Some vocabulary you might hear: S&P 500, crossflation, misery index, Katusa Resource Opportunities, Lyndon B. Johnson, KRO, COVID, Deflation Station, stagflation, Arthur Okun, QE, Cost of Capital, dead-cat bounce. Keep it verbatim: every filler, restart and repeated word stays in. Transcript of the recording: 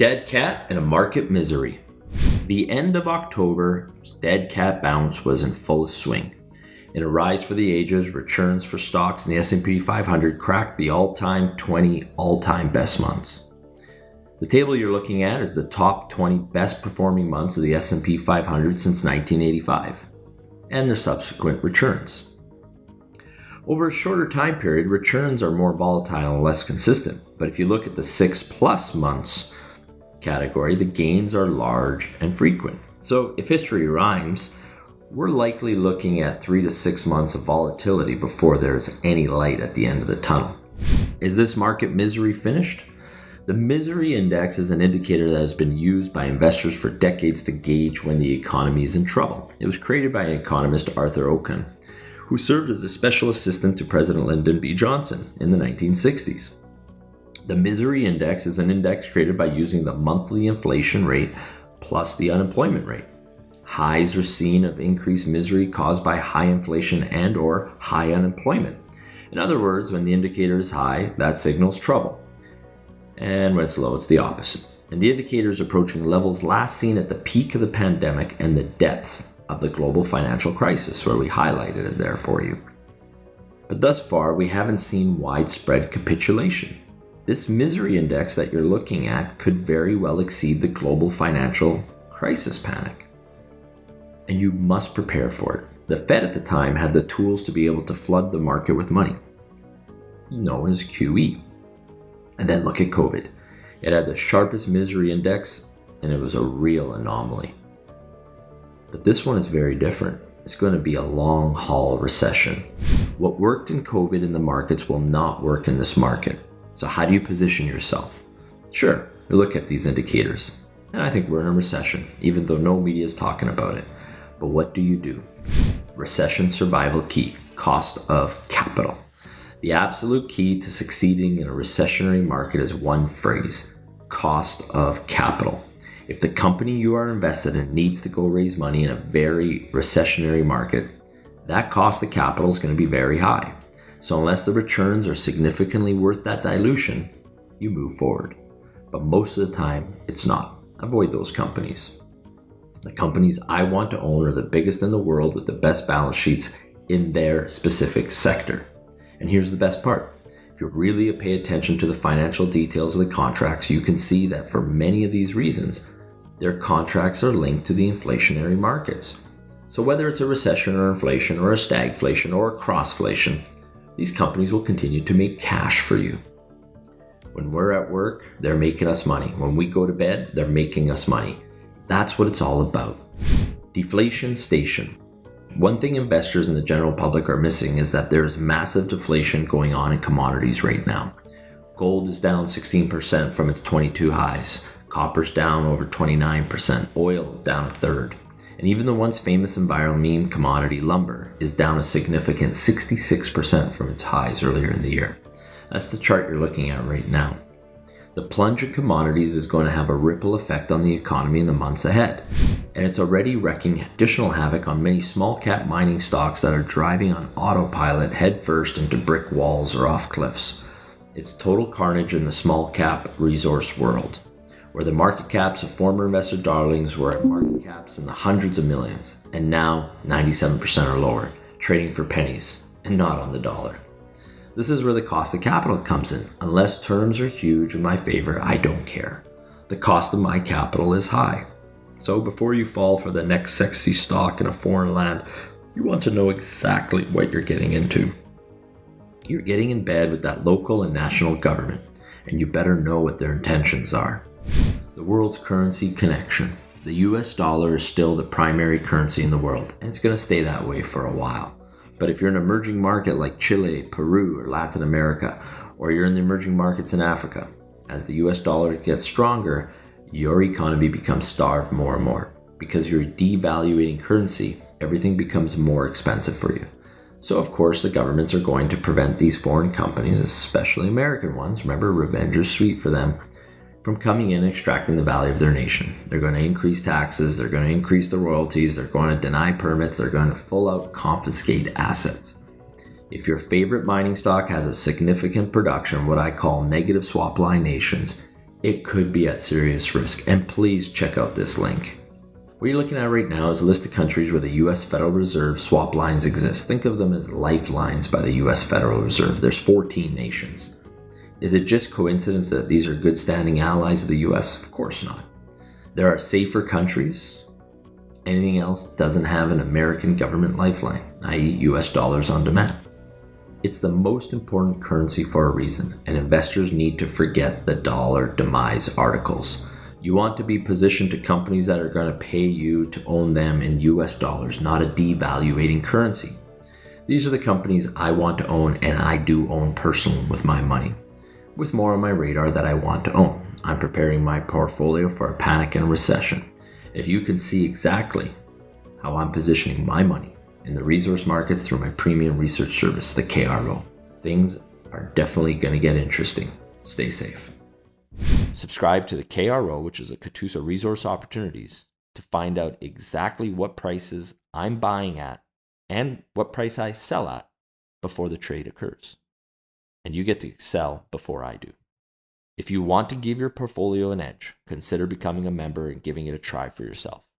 Dead cat and a market misery. The end of October's dead cat bounce was in full swing. In a rise for the ages, returns for stocks in the S and P five hundred cracked the all-time twenty all-time best months. The table you're looking at is the top twenty best performing months of the S and P five hundred since nineteen eighty-five, and their subsequent returns. Over a shorter time period, returns are more volatile and less consistent, but if you look at the six plus months category, the gains are large and frequent. So if history rhymes, we're likely looking at three to six months of volatility before there's any light at the end of the tunnel. Is this market misery finished? The misery index is an indicator that has been used by investors for decades to gauge when the economy is in trouble. It was created by economist Arthur Okun, who served as a special assistant to President Lyndon B. Johnson in the nineteen sixties. The misery index is an index created by using the monthly inflation rate plus the unemployment rate. Highs are seen of increased misery caused by high inflation and or high unemployment. In other words, when the indicator is high, that signals trouble. And when it's low, it's the opposite. And the indicator is approaching levels last seen at the peak of the pandemic and the depths of the global financial crisis, where we highlighted it there for you. But thus far, we haven't seen widespread capitulation. This misery index that you're looking at could very well exceed the global financial crisis panic. And you must prepare for it. The Fed at the time had the tools to be able to flood the market with money, known as Q E. And then look at COVID. It had the sharpest misery index, and it was a real anomaly. But this one is very different. It's going to be a long haul recession. What worked in COVID in the markets will not work in this market. So how do you position yourself? Sure, you look at these indicators. And I think we're in a recession, even though no media is talking about it. But what do you do? Recession survival key, cost of capital. The absolute key to succeeding in a recessionary market is one phrase: cost of capital. If the company you are invested in needs to go raise money in a very recessionary market, that cost of capital is going to be very high. So unless the returns are significantly worth that dilution, you move forward. But most of the time, it's not. Avoid those companies. The companies I want to own are the biggest in the world with the best balance sheets in their specific sector. And here's the best part. If you really pay attention to the financial details of the contracts, you can see that for many of these reasons, their contracts are linked to the inflationary markets. So whether it's a recession or inflation or a stagflation or a crossflation, these companies will continue to make cash for you. When we're at work, they're making us money. When we go to bed, they're making us money. That's what it's all about. Deflation station. One thing investors and the general public are missing is that there is massive deflation going on in commodities right now. Gold is down sixteen percent from its twenty-two highs. Copper's down over twenty-nine percent. Oil down a third. And even the once famous and viral meme commodity lumber is down a significant sixty-six percent from its highs earlier in the year. That's the chart you're looking at right now. The plunge in commodities is going to have a ripple effect on the economy in the months ahead. And it's already wreaking additional havoc on many small cap mining stocks that are driving on autopilot headfirst into brick walls or off cliffs. It's total carnage in the small cap resource world, where the market caps of former investor darlings were at market caps in the hundreds of millions, and now ninety-seven percent are lower, trading for pennies and not on the dollar. This is where the cost of capital comes in. Unless terms are huge in my favor, I don't care. The cost of my capital is high. So before you fall for the next sexy stock in a foreign land, you want to know exactly what you're getting into. You're getting in bed with that local and national government, and you better know what their intentions are. The world's currency connection. The U S dollar is still the primary currency in the world, and it's going to stay that way for a while. But if you're in an emerging market like Chile, Peru, or Latin America, or you're in the emerging markets in Africa, as the U S dollar gets stronger, your economy becomes starved more and more. Because you're devaluating currency, everything becomes more expensive for you. So of course, the governments are going to prevent these foreign companies, especially American ones, remember, revenge is sweet for them, from coming in and extracting the value of their nation. They're going to increase taxes, they're going to increase the royalties, they're going to deny permits, they're going to full out confiscate assets. If your favorite mining stock has a significant production, what I call negative swap line nations, it could be at serious risk, and please check out this link. What you're looking at right now is a list of countries where the U S Federal Reserve swap lines exist. Think of them as lifelines by the U S Federal Reserve. There's fourteen nations. Is it just coincidence that these are good standing allies of the U S? Of course not. There are safer countries. Anything else doesn't have an American government lifeline, that is U S dollars on demand. It's the most important currency for a reason, and investors need to forget the dollar demise articles. You want to be positioned to companies that are going to pay you to own them in U S dollars, not a devaluating currency. These are the companies I want to own, and I do own personally with my money, with more on my radar that I want to own. I'm preparing my portfolio for a panic and recession. If you can see exactly how I'm positioning my money in the resource markets through my premium research service, the K R O, things are definitely going to get interesting. Stay safe. Subscribe to the K R O, which is a Katusa Resource Opportunities, to find out exactly what prices I'm buying at and what price I sell at before the trade occurs. And you get to sell before I do. If you want to give your portfolio an edge, consider becoming a member and giving it a try for yourself.